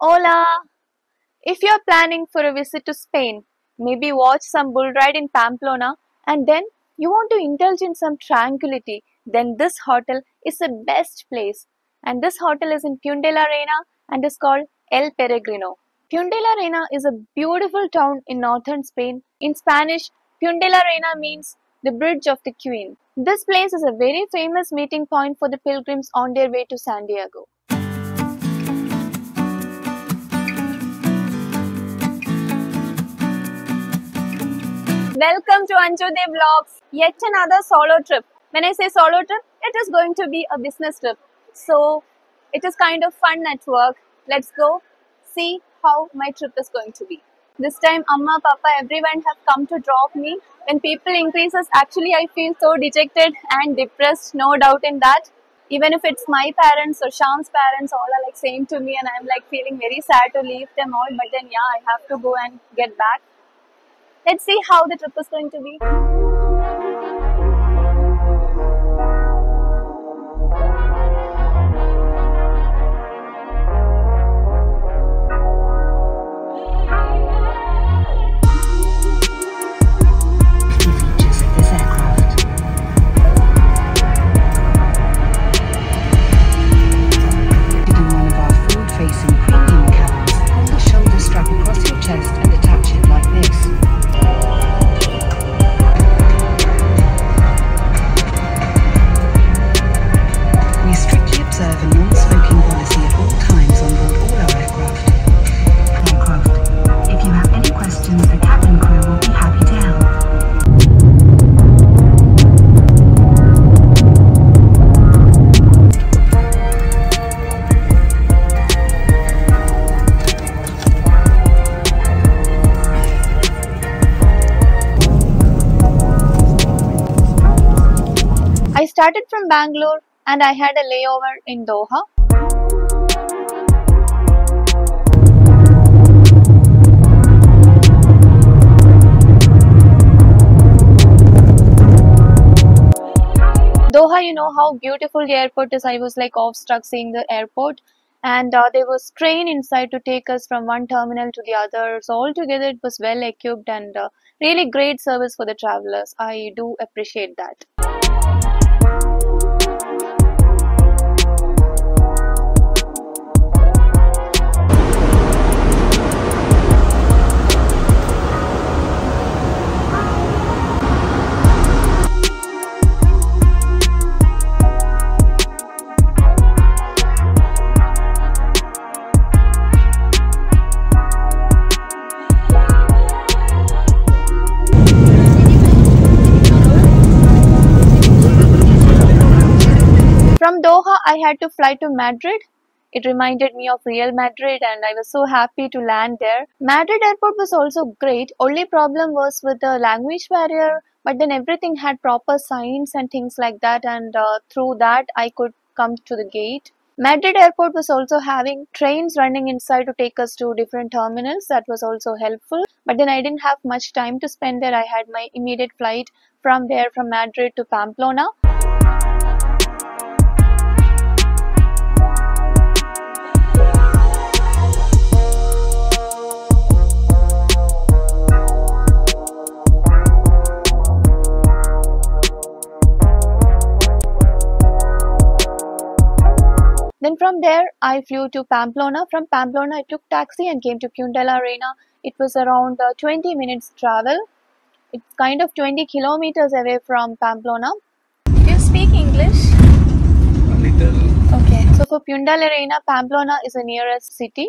Hola! If you are planning for a visit to Spain, maybe watch some bull ride in Pamplona and then you want to indulge in some tranquility, then this hotel is the best place. And this hotel is in Puente la Reina and is called El Peregrino. Puente la Reina is a beautiful town in northern Spain. In Spanish, Puente la Reina means the Bridge of the Queen. This place is a very famous meeting point for the pilgrims on their way to Santiago. Welcome to ANJUDEV Vlogs. Yet another solo trip. When I say solo trip, it is going to be a business trip. So it is kind of fun at work. Let's go see how my trip is going to be. This time Amma, Papa, everyone have come to drop me. When people increases, actually I feel so dejected and depressed, no doubt in that. Even if it's my parents or Sham's parents, all are like saying to me and I'm like feeling very sad to leave them all. But then yeah, I have to go and get back. Let's see how the trip is going to be. I started from Bangalore and I had a layover in Doha. Doha, you know how beautiful the airport is. I was like awestruck seeing the airport, and there was train inside to take us from one terminal to the other. So altogether it was well equipped and really great service for the travelers. I do appreciate that. From Doha, I had to fly to Madrid. It reminded me of Real Madrid and I was so happy to land there. Madrid airport was also great. Only problem was with the language barrier, but then everything had proper signs and things like that, and through that I could come to the gate. Madrid airport was also having trains running inside to take us to different terminals. That was also helpful. But then I didn't have much time to spend there. I had my immediate flight from there, from Madrid to Pamplona. Then from there, I flew to Pamplona. From Pamplona, I took taxi and came to Puente la Reina. It was around 20 minutes travel. It's kind of 20 kilometers away from Pamplona. Do you speak English? A little. Okay. So for Puente la Reina, Pamplona is the nearest city.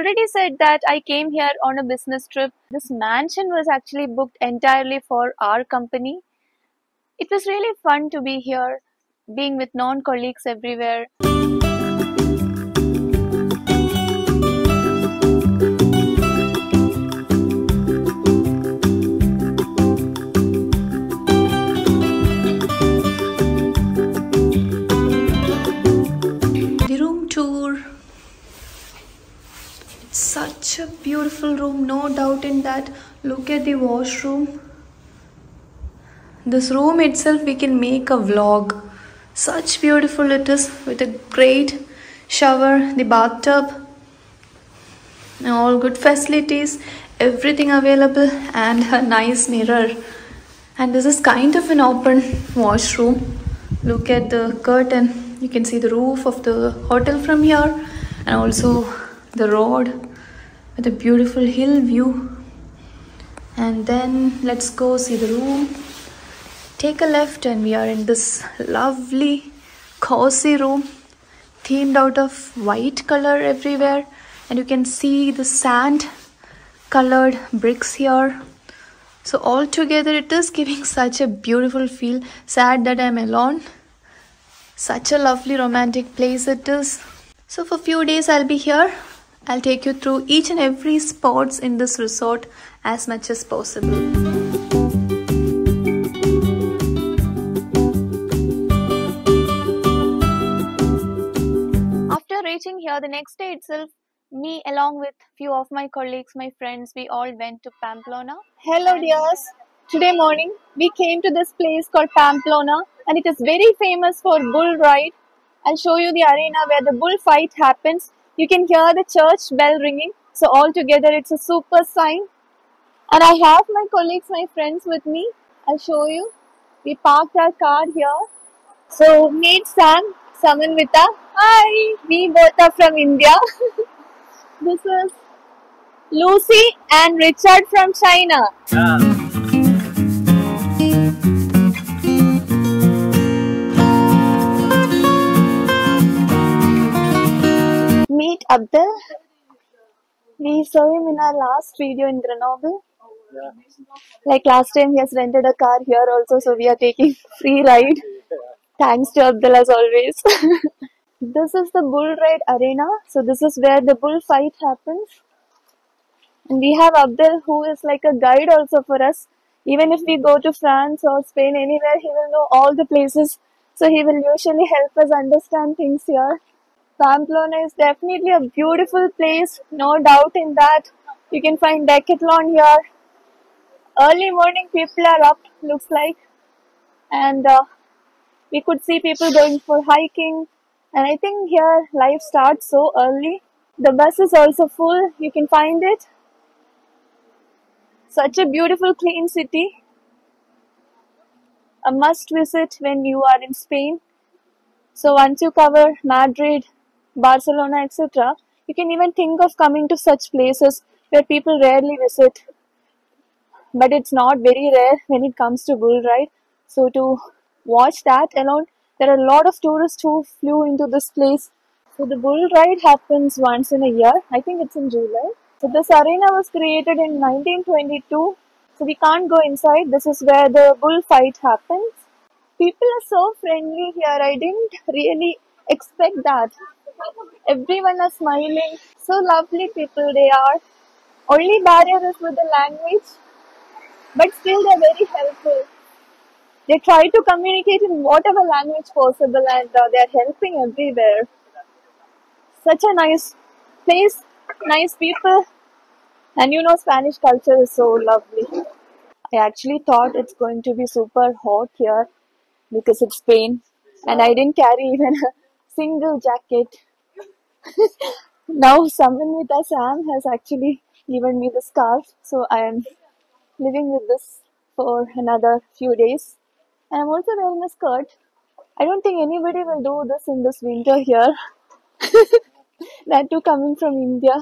Already said that I came here on a business trip. This mansion was actually booked entirely for our company. It was really fun to be here, being with non-colleagues everywhere. tour. It's such a beautiful room, no doubt in that. Look at the washroom. This room itself we can make a vlog. Such beautiful it is, with a great shower, the bathtub, all good facilities, everything available, and a nice mirror. And this is kind of an open washroom. Look at the curtain. You can see the roof of the hotel from here, and also the road with a beautiful hill view. And then let's go see the room. Take a left and we are in this lovely cozy room, themed out of white color everywhere, and you can see the sand colored bricks here. So all together it is giving such a beautiful feel. Sad that I'm alone. Such a lovely romantic place it is. So for a few days I'll be here. I'll take you through each and every spots in this resort as much as possible. Reaching here the next day itself, me along with few of my colleagues, my friends, we all went to Pamplona. Hello dears, today morning we came to this place called Pamplona, and it is very famous for bull ride. I'll show you the arena where the bull fight happens. You can hear the church bell ringing, so all together it's a super sign. And I have my colleagues, my friends with me. I'll show you. We parked our car here. So meet Sam, Samanvita. Hi! We both are from India. This is Lucy and Richard from China. Yeah. Meet Abdel. We saw him in our last video in Grenoble. Yeah. Like last time he has rented a car here also, so we are taking free ride. Thanks to Abdel as always. This is the bull ride arena. So this is where the bull fight happens. And we have Abdel who is like a guide also for us. Even if we go to France or Spain, anywhere, he will know all the places. So he will usually help us understand things here. Pamplona is definitely a beautiful place. No doubt in that. You can find Decathlon here. Early morning people are up, looks like. And we could see people going for hiking, and I think here life starts so early. The bus is also full, you can find it. Such a beautiful clean city. A must visit when you are in Spain. So once you cover Madrid, Barcelona, etc., you can even think of coming to such places where people rarely visit. But it's not very rare when it comes to bull ride. So to watch that alone. There are a lot of tourists who flew into this place. So the bull ride happens once in a year. I think it's in July. So this arena was created in 1922. So we can't go inside. This is where the bull fight happens. People are so friendly here. I didn't really expect that. Everyone are smiling. So lovely people they are. Only barrier is with the language. But still they are very helpful. They try to communicate in whatever language possible, and they are helping everywhere. Such a nice place, nice people, and you know Spanish culture is so lovely. I actually thought it's going to be super hot here because it's Spain, and I didn't carry even a single jacket. Now someone with us, Sam, has actually given me the scarf, so I am living with this for another few days. And I'm also wearing a skirt. I don't think anybody will do this in this winter here. That too coming from India.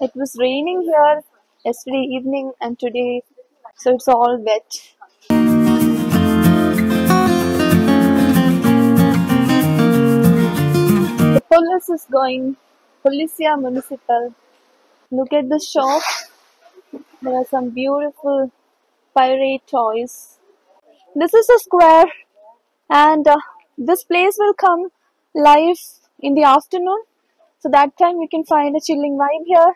It was raining here yesterday evening and today. So it's all wet. The police is going. Policia Municipal. Look at the shop. There are some beautiful pirate toys. This is a square, and this place will come live in the afternoon, so that time you can find a chilling vibe here.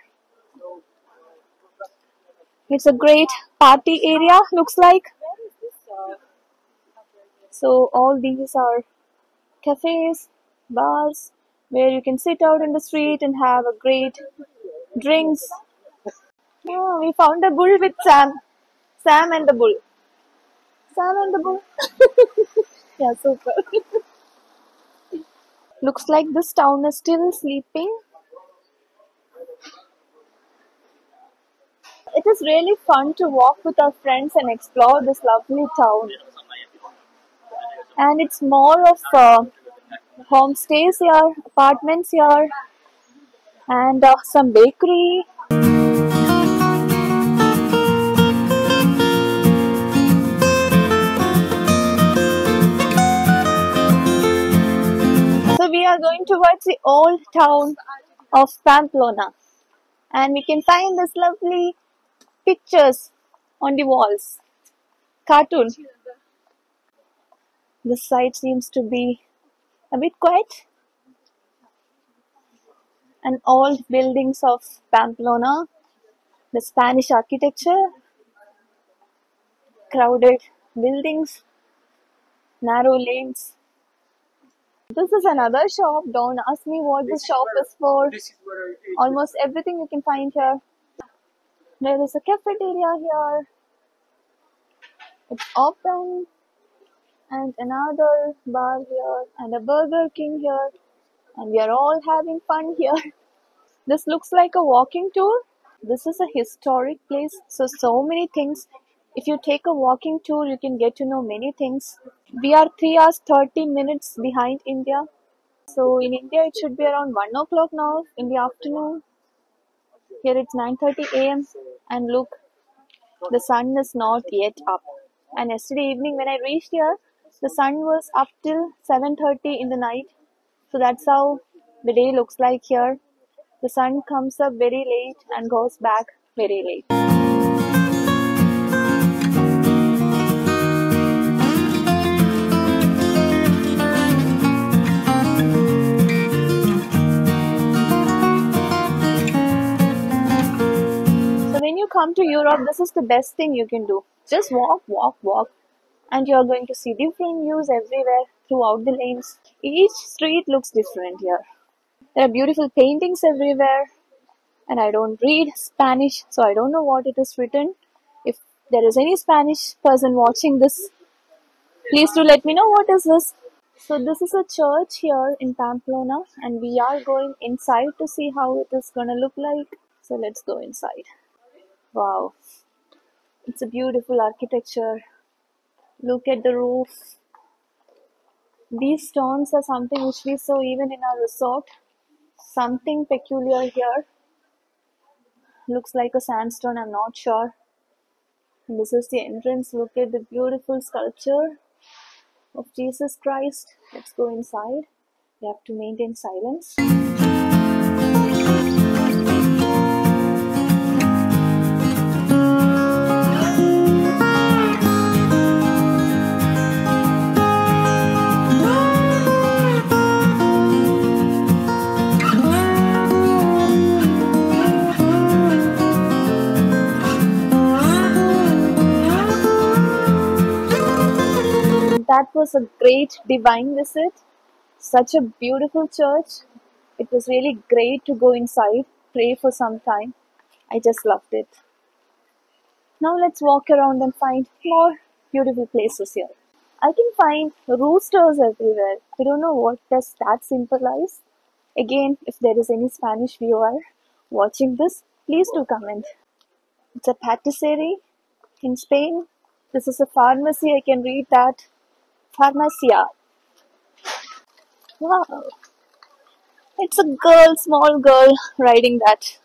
It's a great party area, looks like. So all these are cafes, bars, where you can sit out in the street and have a great drinks. Oh, we found a bull with Sam. Sam and the bull. Sam and the bull. Yeah, super. Looks like this town is still sleeping. It is really fun to walk with our friends and explore this lovely town. And it's more of homestays here, apartments here, and some bakery. So we are going towards the old town of Pamplona, and we can find this lovely pictures on the walls, cartoon. This side seems to be a bit quiet, and old buildings of Pamplona, the Spanish architecture, crowded buildings, narrow lanes. This is another shop. Don't ask me what this shop is for. Almost everything you can find here. There is a cafeteria here. It's open. And another bar here. And a Burger King here. And we are all having fun here. This looks like a walking tour. This is a historic place. So many things. If you take a walking tour, you can get to know many things. We are 3 hours 30 minutes behind India. So in India, it should be around 1 o'clock now in the afternoon. Here it's 9:30 a.m. And look, the sun is not yet up. And yesterday evening when I reached here, the sun was up till 7:30 in the night. So that's how the day looks like here. The sun comes up very late and goes back very late. When you come to Europe, this is the best thing you can do. Just walk, walk, walk, and you're going to see different views everywhere throughout the lanes. Each street looks different here. There are beautiful paintings everywhere, and I don't read Spanish, so I don't know what it is written. If there is any Spanish person watching this, please do let me know what is this. So this is a church here in Pamplona, and we are going inside to see how it is gonna look like. So let's go inside. Wow, it's a beautiful architecture. Look at the roof. These stones are something which we saw even in our resort. Something peculiar here. Looks like a sandstone, I'm not sure. And this is the entrance. Look at the beautiful sculpture of Jesus Christ. Let's go inside. We have to maintain silence. That was a great divine visit. Such a beautiful church. It was really great to go inside, pray for some time. I just loved it. Now let's walk around and find more beautiful places here. I can find roosters everywhere. I don't know what does that symbolize. Again, if there is any Spanish viewer watching this, please do comment. It's a patisserie in Spain. This is a pharmacy. I can read that. Pharmacia. Wow. It's a girl, small girl riding that.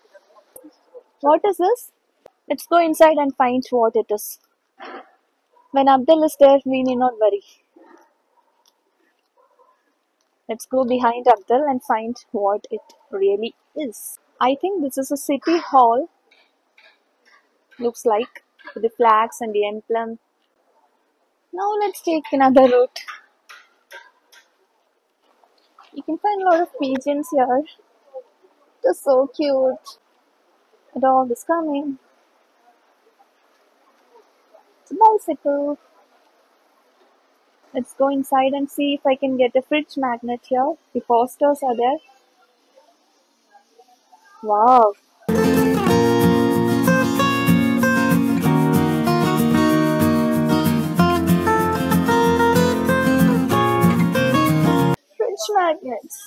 What is this? Let's go inside and find what it is. When Abdel is there, we need not worry. Let's go behind Abdel and find what it really is. I think this is a city hall. Looks like with the flags and the emblem. Now let's take another route. You can find a lot of pigeons here. They're so cute. A dog is coming. It's a bicycle. Let's go inside and see if I can get a fridge magnet here. The posters are there. Wow. Fridge magnets.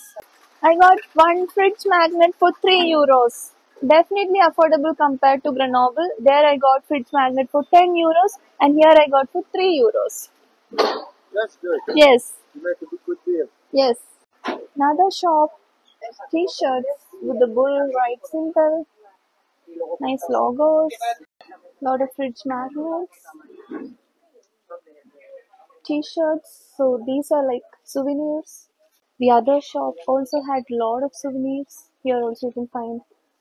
I got one fridge magnet for €3. Definitely affordable compared to Grenoble. There I got fridge magnet for €10 and here I got for €3. That's good. Yes. You make a good deal. Yes. Another shop. T-shirts with the bull right symbol. Nice logos. Lot of fridge magnets. T-shirts. So these are like souvenirs. The other shop also had lot of souvenirs. Here also you can find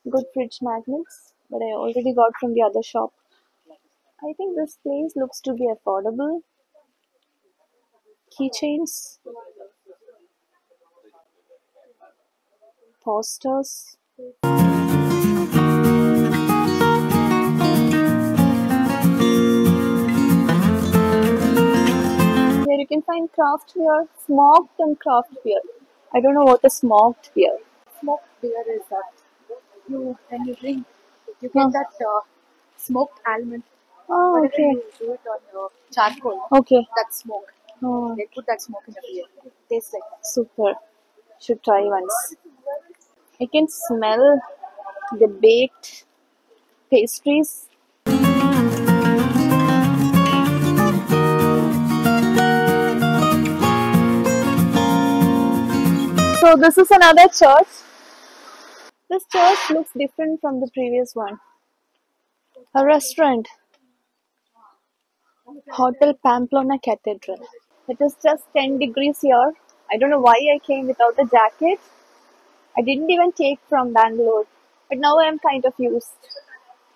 good fridge magnets, but I already got from the other shop. I think this place looks to be affordable. Keychains, posters. Here you can find craft beer, smoked and craft beer. I don't know what a smoked beer. Smoked beer is that you when you drink, you get that smoked almond. Oh, or okay. You do it on charcoal. Okay. That smoke. Oh. They put that smoke in the beer. It tastes like that. Super. Should try once. I can smell the baked pastries. So this is another church. This church looks different from the previous one. A restaurant. Hotel Pamplona Cathedral. It is just 10 degrees here. I don't know why I came without a jacket. I didn't even take from Bangalore. But now I am kind of used.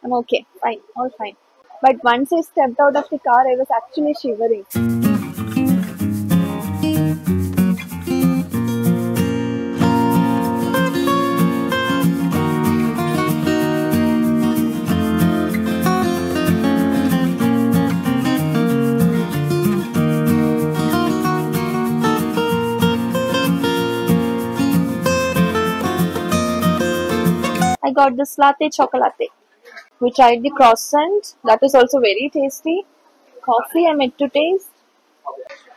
I'm okay. Fine. All fine. But once I stepped out of the car, I was actually shivering. Got this latte chocolate. We tried the croissant. That is also very tasty. Coffee I made to taste.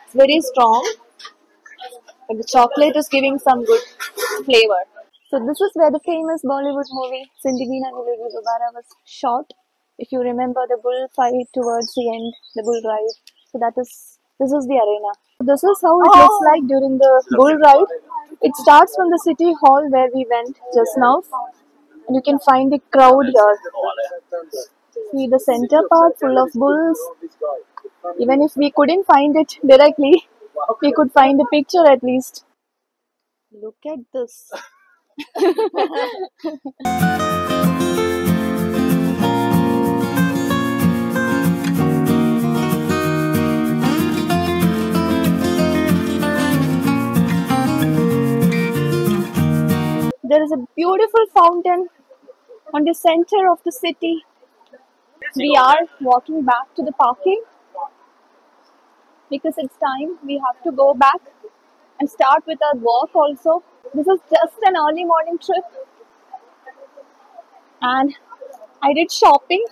It's very strong. But the chocolate is giving some good flavor. So this is where the famous Bollywood movie Sindhigina Nilegi Dabara was shot. If you remember the bull fight towards the end, the bull ride. So this is the arena. This is how it looks like during the bull ride. It starts from the city hall where we went just now. And you can find the crowd here. See the center part full of bulls. Even if we couldn't find it directly, we could find the picture at least. Look at this. There is a beautiful fountain on the center of the city. We are walking back to the parking because it's time. We have to go back and start with our walk also. This is just an early morning trip and I did shopping.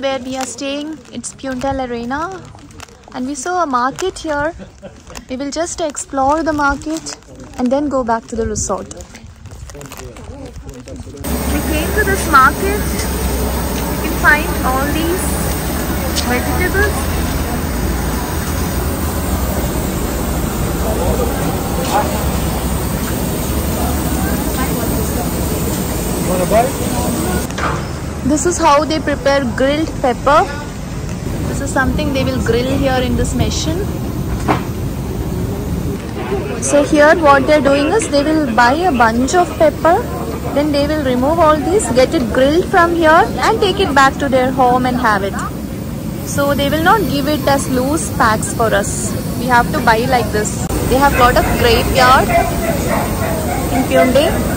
Where we are staying, it's Puente la Reina, and we saw a market here. We will just explore the market and then go back to the resort. We came to this market. You can find all these vegetables. You wanna buy? This is how they prepare grilled pepper. This is something they will grill here in this machine. So here what they're doing is they will buy a bunch of pepper, then they will remove all this, get it grilled from here and take it back to their home and have it. So they will not give it as loose packs for us. We have to buy like this. They have got a graveyard in Pune.